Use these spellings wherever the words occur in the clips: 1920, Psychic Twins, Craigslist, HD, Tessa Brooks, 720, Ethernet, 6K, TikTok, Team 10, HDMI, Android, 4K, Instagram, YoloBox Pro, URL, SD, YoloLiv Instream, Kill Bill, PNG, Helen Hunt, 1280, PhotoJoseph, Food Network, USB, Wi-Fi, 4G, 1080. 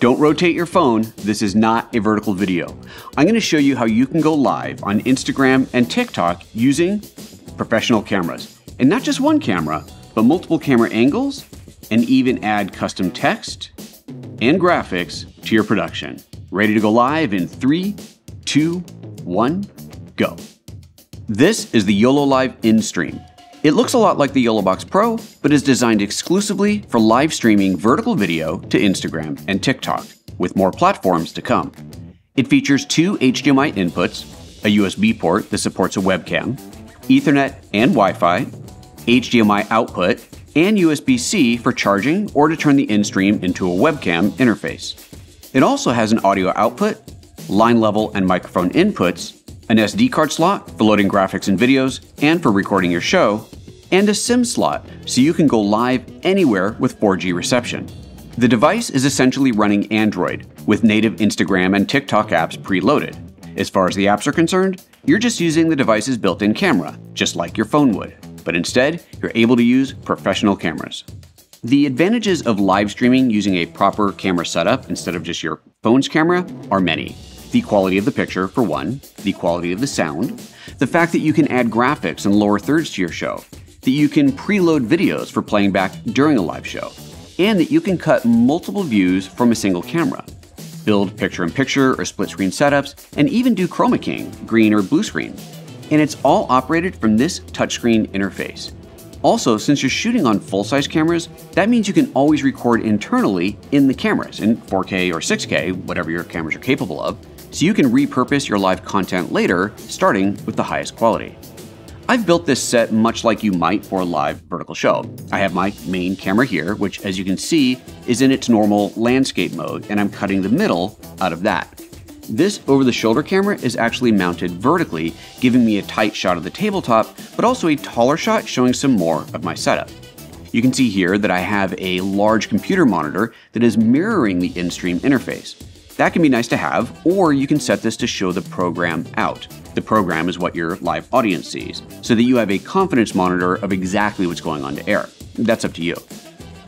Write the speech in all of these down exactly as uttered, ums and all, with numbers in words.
Don't rotate your phone, this is not a vertical video. I'm gonna show you how you can go live on Instagram and TikTok using professional cameras. And not just one camera, but multiple camera angles, and even add custom text and graphics to your production. Ready to go live in three, two, one, go. This is the YoloLiv Instream. It looks a lot like the YoloBox Pro, but is designed exclusively for live streaming vertical video to Instagram and TikTok, with more platforms to come. It features two H D M I inputs, a U S B port that supports a webcam, Ethernet and Wi-Fi, H D M I output, and U S B C for charging or to turn the InStream into a webcam interface. It also has an audio output, line level and microphone inputs, an S D card slot for loading graphics and videos and for recording your show, and a SIM slot so you can go live anywhere with four G reception. The device is essentially running Android with native Instagram and TikTok apps preloaded. As far as the apps are concerned, you're just using the device's built-in camera, just like your phone would, but instead you're able to use professional cameras. The advantages of live streaming using a proper camera setup instead of just your phone's camera are many. The quality of the picture, for one, the quality of the sound, the fact that you can add graphics and lower thirds to your show, that you can preload videos for playing back during a live show, and that you can cut multiple views from a single camera, build picture-in-picture or split-screen setups, and even do chroma keying, green or blue screen. And it's all operated from this touchscreen interface. Also, since you're shooting on full-size cameras, that means you can always record internally in the cameras in four K or six K, whatever your cameras are capable of, so you can repurpose your live content later, starting with the highest quality. I've built this set much like you might for a live vertical show. I have my main camera here, which as you can see, is in its normal landscape mode, and I'm cutting the middle out of that. This over-the-shoulder camera is actually mounted vertically, giving me a tight shot of the tabletop, but also a taller shot showing some more of my setup. You can see here that I have a large computer monitor that is mirroring the InStream interface. That can be nice to have, or you can set this to show the program out. The program is what your live audience sees, so that you have a confidence monitor of exactly what's going on to air. That's up to you.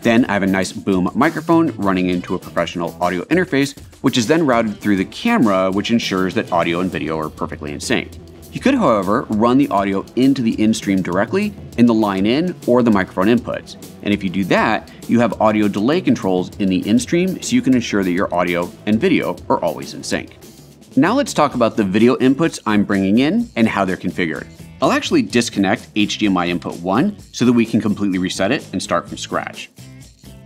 Then I have a nice boom microphone running into a professional audio interface, which is then routed through the camera, which ensures that audio and video are perfectly in sync. You could, however, run the audio into the InStream directly in the line in or the microphone inputs. And if you do that, you have audio delay controls in the InStream so you can ensure that your audio and video are always in sync. Now let's talk about the video inputs I'm bringing in and how they're configured. I'll actually disconnect H D M I input one so that we can completely reset it and start from scratch.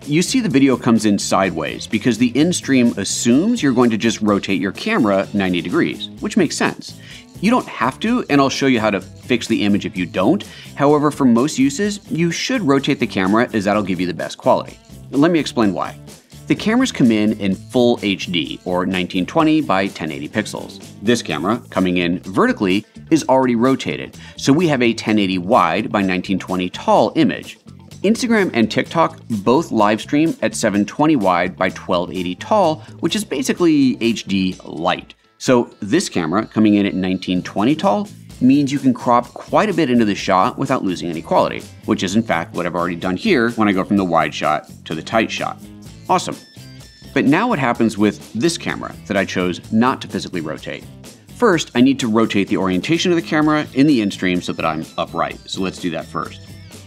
You see the video comes in sideways because the InStream assumes you're going to just rotate your camera ninety degrees, which makes sense. You don't have to, and I'll show you how to fix the image if you don't. However, for most uses, you should rotate the camera as that'll give you the best quality. Let me explain why. The cameras come in in full H D, or nineteen twenty by ten eighty pixels. This camera, coming in vertically, is already rotated, so we have a ten eighty wide by nineteen twenty tall image. Instagram and TikTok both live stream at seven twenty wide by twelve eighty tall, which is basically H D light. So this camera, coming in at nineteen twenty tall, means you can crop quite a bit into the shot without losing any quality, which is in fact what I've already done here when I go from the wide shot to the tight shot. Awesome. But now what happens with this camera that I chose not to physically rotate? First, I need to rotate the orientation of the camera in the InStream so that I'm upright. So let's do that first.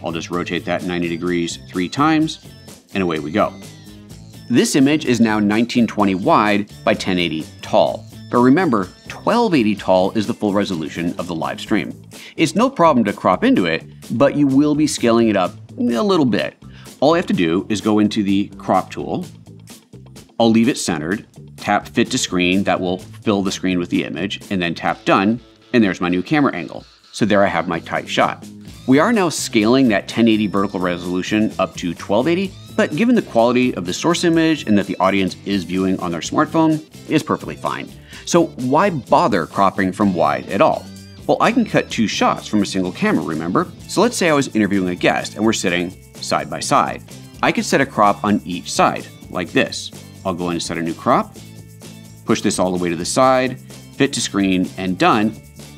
I'll just rotate that ninety degrees three times, and away we go. This image is now nineteen twenty wide by ten eighty tall. But remember, twelve eighty tall is the full resolution of the live stream. It's no problem to crop into it, but you will be scaling it up a little bit. All I have to do is go into the crop tool. I'll leave it centered, tap fit to screen, that will fill the screen with the image, and then tap done, and there's my new camera angle. So there I have my tight shot. We are now scaling that ten eighty vertical resolution up to twelve eighty, but given the quality of the source image and that the audience is viewing on their smartphone, it's perfectly fine. So why bother cropping from wide at all? Well, I can cut two shots from a single camera, remember? So let's say I was interviewing a guest and we're sitting side by side. I could set a crop on each side, like this. I'll go in and set a new crop, push this all the way to the side, fit to screen, and done.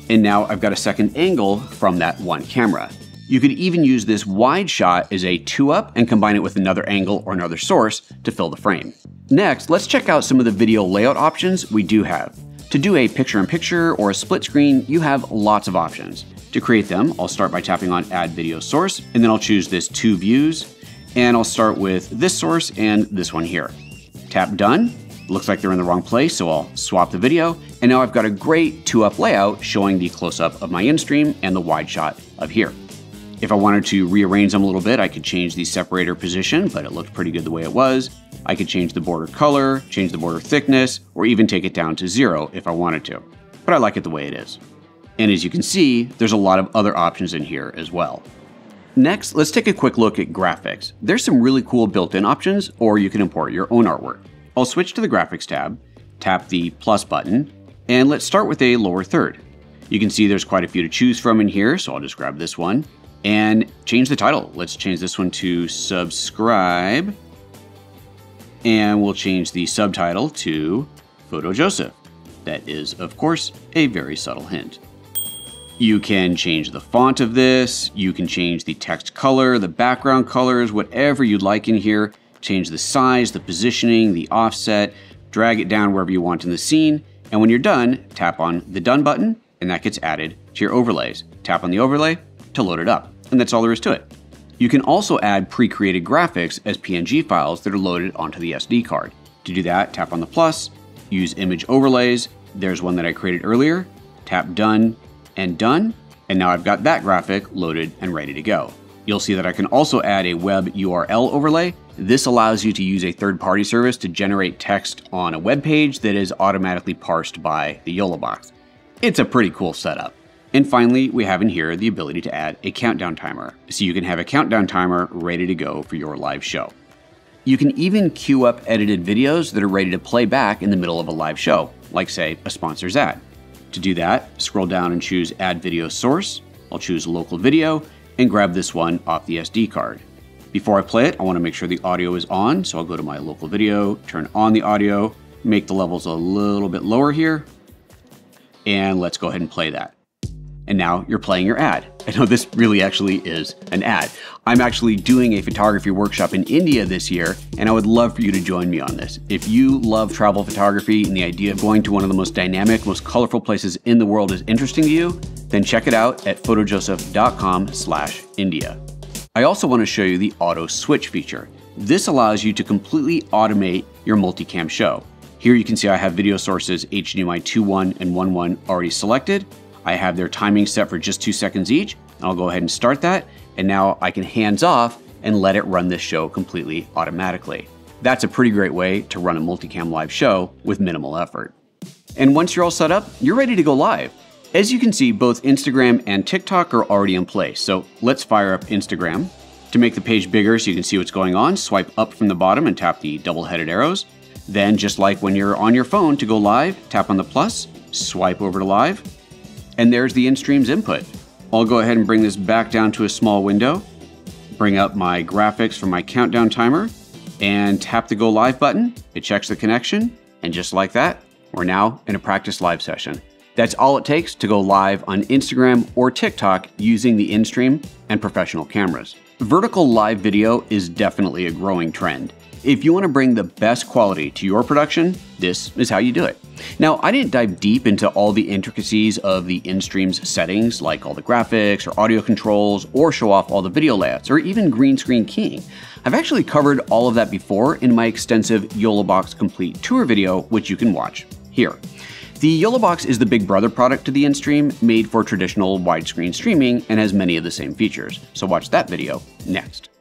And now I've got a second angle from that one camera. You could even use this wide shot as a two-up and combine it with another angle or another source to fill the frame. Next, let's check out some of the video layout options we do have. To do a picture-in-picture or a split screen, you have lots of options. To create them, I'll start by tapping on Add Video Source, and then I'll choose this two views, and I'll start with this source and this one here. Tap Done. Looks like they're in the wrong place, so I'll swap the video, and now I've got a great two-up layout showing the close-up of my InStream and the wide shot of here. If I wanted to rearrange them a little bit, I could change the separator position, but it looked pretty good the way it was. I could change the border color, change the border thickness, or even take it down to zero if I wanted to. But I like it the way it is. And as you can see, there's a lot of other options in here as well. Next, let's take a quick look at graphics. There's some really cool built-in options, or you can import your own artwork. I'll switch to the graphics tab, tap the plus button, and let's start with a lower third. You can see there's quite a few to choose from in here, so I'll just grab this one and change the title. Let's change this one to subscribe, and we'll change the subtitle to PhotoJoseph. That is, of course, a very subtle hint. You can change the font of this, you can change the text color, the background colors, whatever you'd like in here. Change the size, the positioning, the offset, drag it down wherever you want in the scene, and when you're done, tap on the Done button, and that gets added to your overlays. Tap on the overlay to load it up, and that's all there is to it. You can also add pre-created graphics as P N G files that are loaded onto the S D card. To do that, tap on the plus, use image overlays, there's one that I created earlier, tap Done and Done, and now I've got that graphic loaded and ready to go. You'll see that I can also add a web U R L overlay. This allows you to use a third-party service to generate text on a web page that is automatically parsed by the YoloBox. It's a pretty cool setup. And finally, we have in here the ability to add a countdown timer, so you can have a countdown timer ready to go for your live show. You can even queue up edited videos that are ready to play back in the middle of a live show, like say a sponsor's ad. To do that, scroll down and choose Add Video Source. I'll choose Local Video, and grab this one off the S D card. Before I play it, I want to make sure the audio is on, so I'll go to my local video, turn on the audio, make the levels a little bit lower here, and let's go ahead and play that. And now you're playing your ad. I know this really actually is an ad. I'm actually doing a photography workshop in India this year, and I would love for you to join me on this. If you love travel photography and the idea of going to one of the most dynamic, most colorful places in the world is interesting to you, then check it out at photojoseph dot com slash India. I also want to show you the auto switch feature. This allows you to completely automate your multicam show. Here you can see I have video sources H D M I two point one and one point one already selected. I have their timing set for just two seconds each. I'll go ahead and start that. And now I can hands off and let it run this show completely automatically. That's a pretty great way to run a multicam live show with minimal effort. And once you're all set up, you're ready to go live. As you can see, both Instagram and TikTok are already in place. So let's fire up Instagram. To make the page bigger so you can see what's going on, swipe up from the bottom and tap the double-headed arrows. Then just like when you're on your phone to go live, tap on the plus, swipe over to live, and there's the InStream's input. I'll go ahead and bring this back down to a small window, bring up my graphics from my countdown timer, and tap the Go Live button. It checks the connection, and just like that, we're now in a practice live session. That's all it takes to go live on Instagram or TikTok using the InStream and professional cameras. Vertical live video is definitely a growing trend. If you want to bring the best quality to your production, this is how you do it. Now, I didn't dive deep into all the intricacies of the InStream's settings, like all the graphics or audio controls, or show off all the video layouts, or even green screen keying. I've actually covered all of that before in my extensive YoloBox Complete Tour video, which you can watch here. The YoloBox is the big brother product to the InStream, made for traditional widescreen streaming and has many of the same features. So watch that video next.